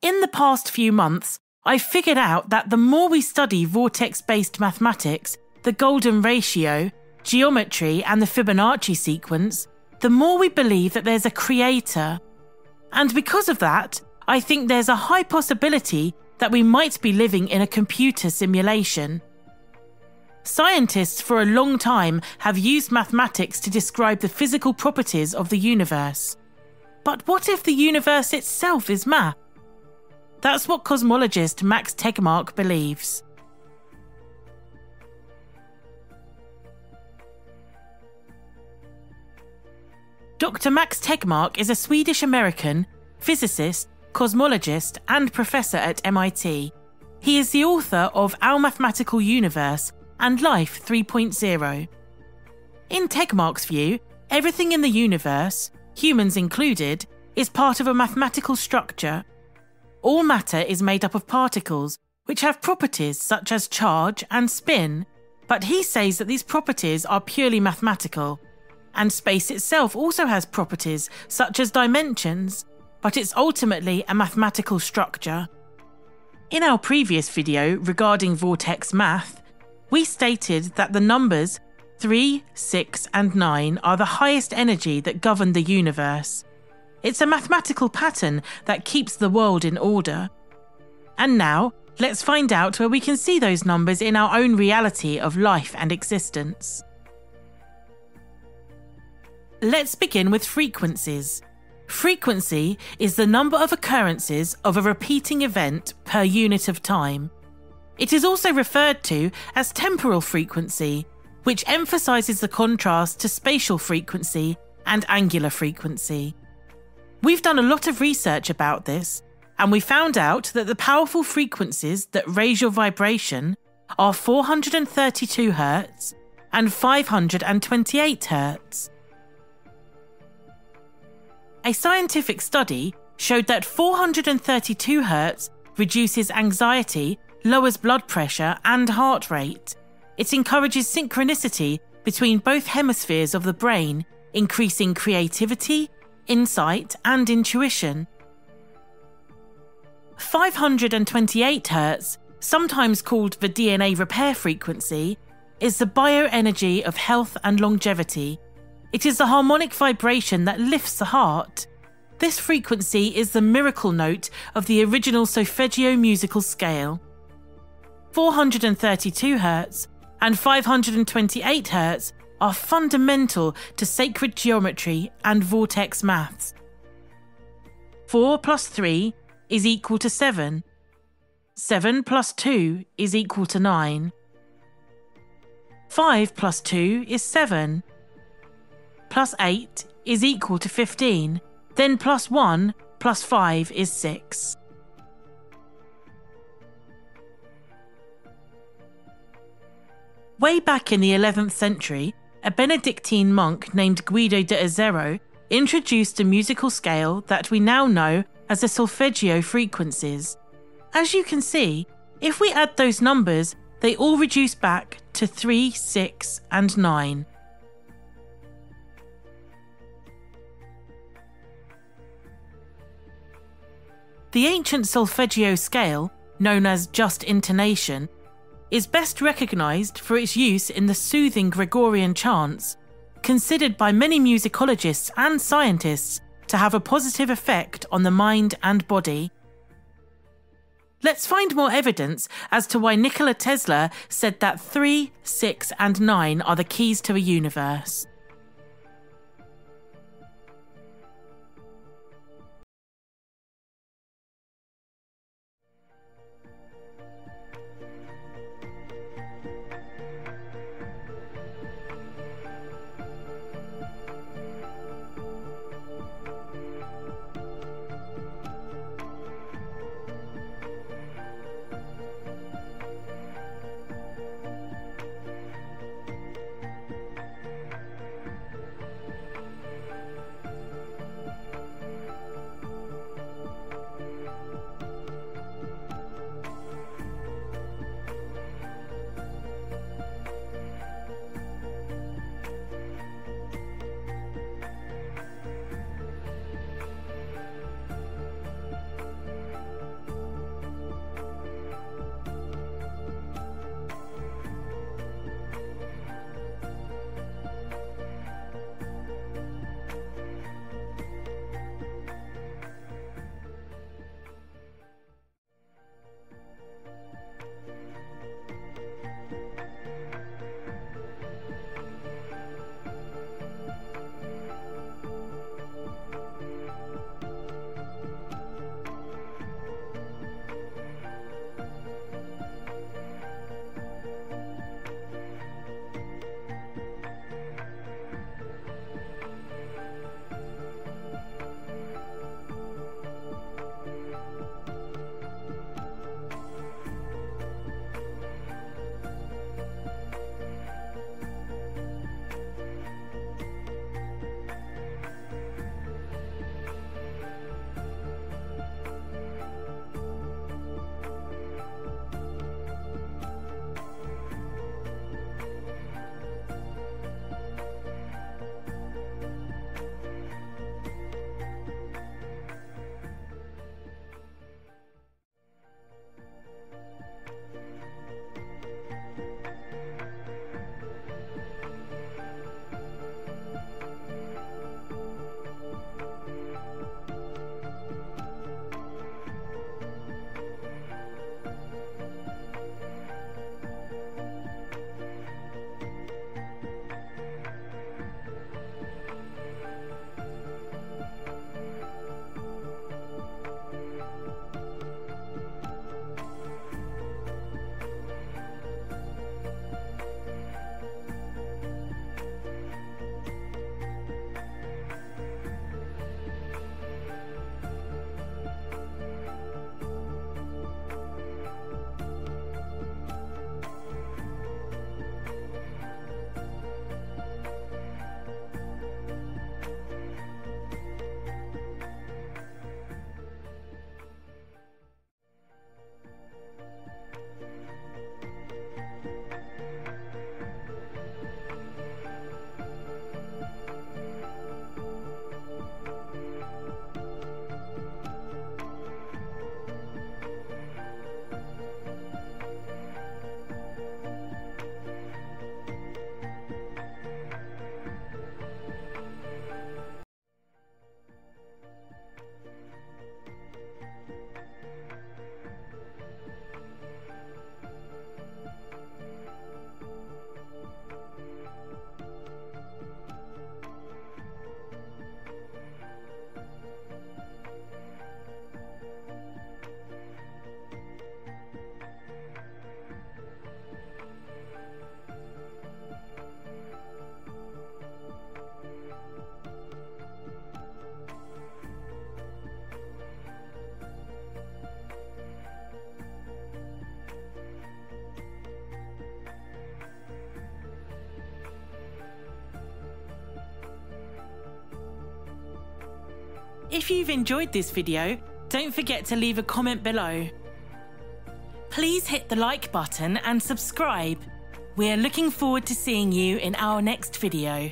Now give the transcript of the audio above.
In the past few months, I've figured out that the more we study vortex-based mathematics, the golden ratio, geometry and the Fibonacci sequence, the more we believe that there's a creator. And because of that, I think there's a high possibility that we might be living in a computer simulation. Scientists for a long time have used mathematics to describe the physical properties of the universe. But what if the universe itself is math? That's what cosmologist Max Tegmark believes. Dr. Max Tegmark is a Swedish-American physicist, cosmologist, and professor at MIT. He is the author of Our Mathematical Universe and Life 3.0. In Tegmark's view, everything in the universe, humans included, is part of a mathematical structure. All matter is made up of particles, which have properties such as charge and spin, but he says that these properties are purely mathematical. And space itself also has properties such as dimensions, but it's ultimately a mathematical structure. In our previous video regarding vortex math, we stated that the numbers 3, 6 and 9 are the highest energy that govern the universe. It's a mathematical pattern that keeps the world in order. And now, let's find out where we can see those numbers in our own reality of life and existence. Let's begin with frequencies. Frequency is the number of occurrences of a repeating event per unit of time. It is also referred to as temporal frequency, which emphasizes the contrast to spatial frequency and angular frequency. We've done a lot of research about this, and we found out that the powerful frequencies that raise your vibration are 432 Hz and 528 Hz. A scientific study showed that 432 Hz reduces anxiety, lowers blood pressure and heart rate. It encourages synchronicity between both hemispheres of the brain, increasing creativity, insight and intuition. 528 Hz, sometimes called the DNA repair frequency, is the bioenergy of health and longevity. It is the harmonic vibration that lifts the heart. This frequency is the miracle note of the original Solfeggio musical scale. 432 Hz and 528 Hz are fundamental to sacred geometry and vortex maths. 4 plus 3 is equal to 7. 7 plus 2 is equal to 9. 5 plus 2 is 7. Plus 8 is equal to 15, then plus 1 plus 5 is 6. Way back in the 11th century, a Benedictine monk named Guido d'Arezzo introduced a musical scale that we now know as the solfeggio frequencies. As you can see, if we add those numbers, they all reduce back to 3, 6 and 9. The ancient solfeggio scale, known as just intonation, is best recognised for its use in the soothing Gregorian chants, considered by many musicologists and scientists to have a positive effect on the mind and body. Let's find more evidence as to why Nikola Tesla said that 3, 6 and 9 are the keys to a universe. If you've enjoyed this video, don't forget to leave a comment below. Please hit the like button and subscribe. We're looking forward to seeing you in our next video.